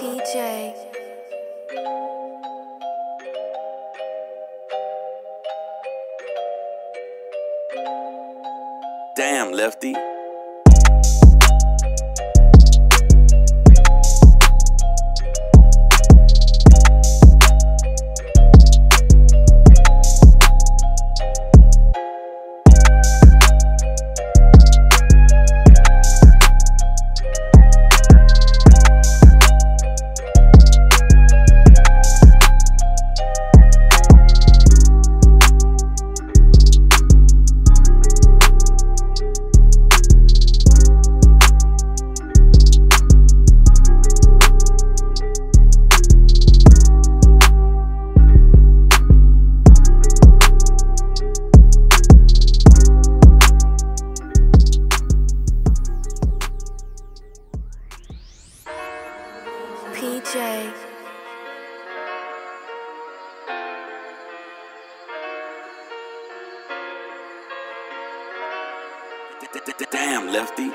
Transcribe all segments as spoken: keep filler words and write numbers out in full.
PeeJay. Damn, Lefty. PeeJay. Damn, Lefty.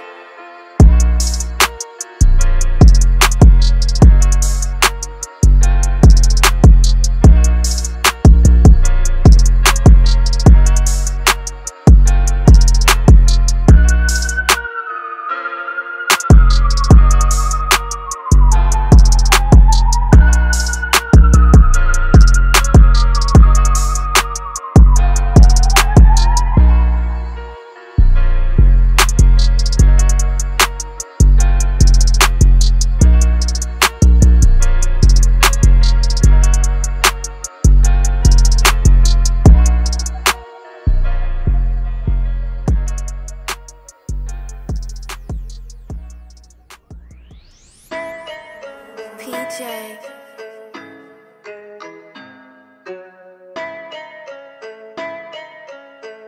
PeeJay. Damn, Lefty.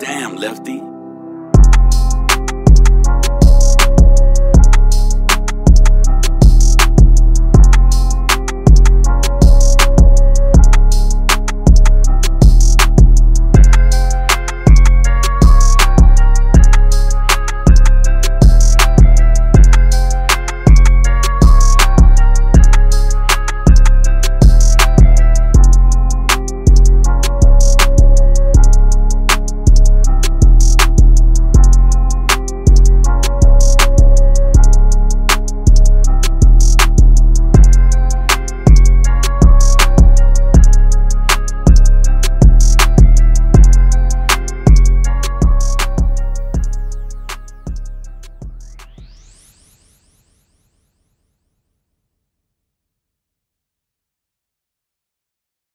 Damn, Lefty.